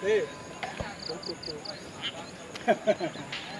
boleh. Hey. Thank you.